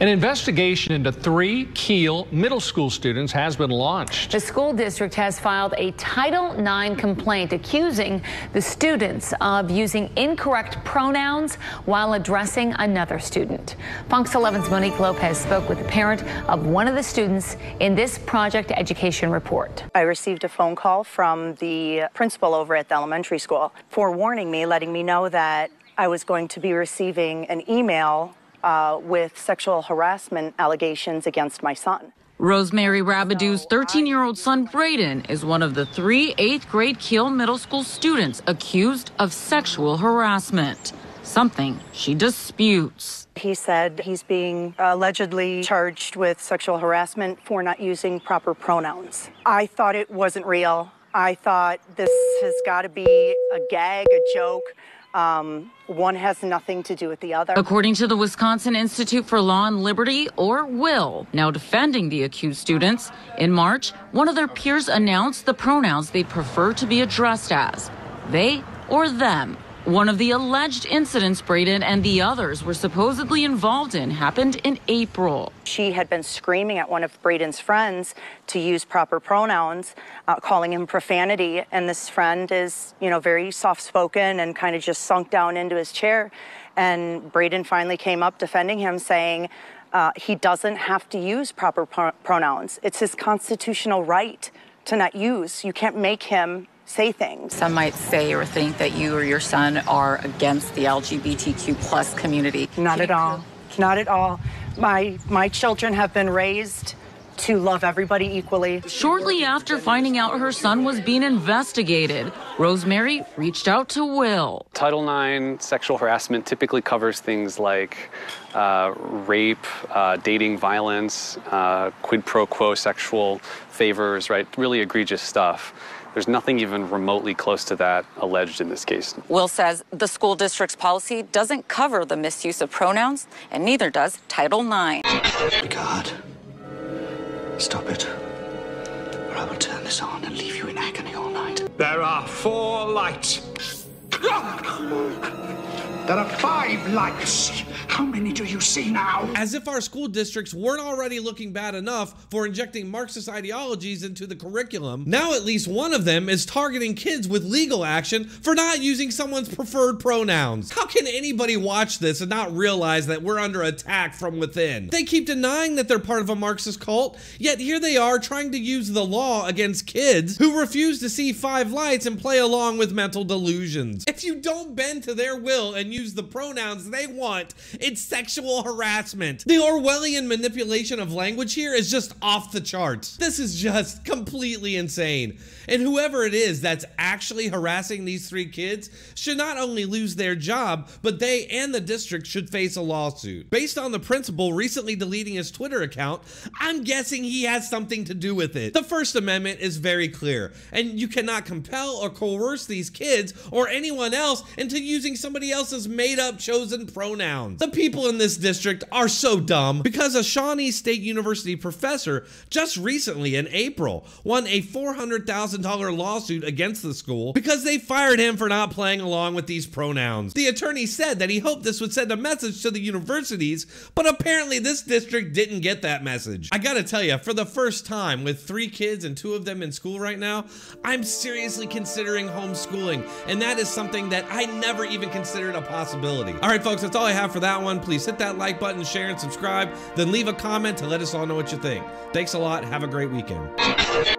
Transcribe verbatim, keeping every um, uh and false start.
An investigation into three Kiel Middle School students has been launched. The school district has filed a Title nine complaint accusing the students of using incorrect pronouns while addressing another student. Fox eleven's Monique Lopez spoke with the parent of one of the students in this Project Education report. I received a phone call from the principal over at the elementary school forewarning me, letting me know that I was going to be receiving an email Uh, with sexual harassment allegations against my son. Rosemary Rabideau's thirteen-year-old son, Brayden, is one of the three eighth grade Kiel Middle School students accused of sexual harassment, something she disputes. He said he's being allegedly charged with sexual harassment for not using proper pronouns. I thought it wasn't real. I thought this has got to be a gag, a joke. Um, one has nothing to do with the other. According to the Wisconsin Institute for Law and Liberty, or WILL, now defending the accused students, in March, one of their peers announced the pronouns they prefer to be addressed as, they or them. One of the alleged incidents Brayden and the others were supposedly involved in happened in April. She had been screaming at one of Brayden's friends to use proper pronouns, uh, calling him profanity. And this friend is, you know, very soft-spoken and kind of just sunk down into his chair. And Brayden finally came up defending him, saying uh, he doesn't have to use proper pro pronouns. It's his constitutional right to not use. You can't make him say things. Some might say or think that you or your son are against the L G B T Q plus community. Not at all. Not at all. My my children have been raised to love everybody equally. Shortly after finding out her son was being investigated, Rosemary reached out to WILL. Title nine sexual harassment typically covers things like uh, rape, uh, dating violence, uh, quid pro quo sexual favors, right? Really egregious stuff. There's nothing even remotely close to that alleged in this case. WILL says the school district's policy doesn't cover the misuse of pronouns, and neither does Title nine. God, stop it, or I will turn this on and leave you in agony all night. There are four lights. There are five lights. How many do you see now? As if our school districts weren't already looking bad enough for injecting Marxist ideologies into the curriculum, now at least one of them is targeting kids with legal action for not using someone's preferred pronouns. How can anybody watch this and not realize that we're under attack from within? They keep denying that they're part of a Marxist cult, yet here they are trying to use the law against kids who refuse to see five lights and play along with mental delusions. If you don't bend to their will and use the pronouns they want, it's sexual harassment. The Orwellian manipulation of language here is just off the charts. This is just completely insane. And whoever it is that's actually harassing these three kids should not only lose their job, but they and the district should face a lawsuit. Based on the principal recently deleting his Twitter account, I'm guessing he has something to do with it. The First Amendment is very clear, and you cannot compel or coerce these kids or anyone else into using somebody else's made-up chosen pronouns. The people in this district are so dumb, because a Shawnee State University professor just recently in April won a four hundred thousand dollar lawsuit against the school because they fired him for not playing along with these pronouns. The attorney said that he hoped this would send a message to the universities, but apparently this district didn't get that message. I gotta tell you, for the first time with three kids and two of them in school right now, I'm seriously considering homeschooling, and that is something that I never even considered a possibility. All right, folks, that's all I have for that one. Please hit that like button, share, and subscribe. Then leave a comment to let us all know what you think. Thanks a lot. Have a great weekend.